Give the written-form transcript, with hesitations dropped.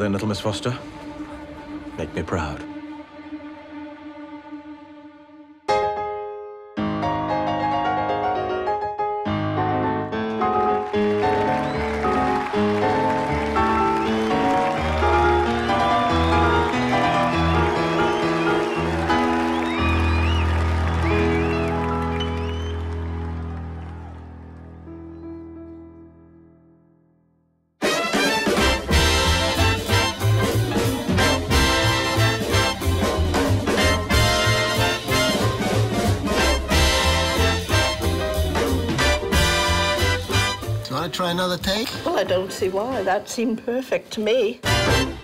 then, little Miss Foster. Make me proud. Try another take? Well, I don't see why. That seemed perfect to me.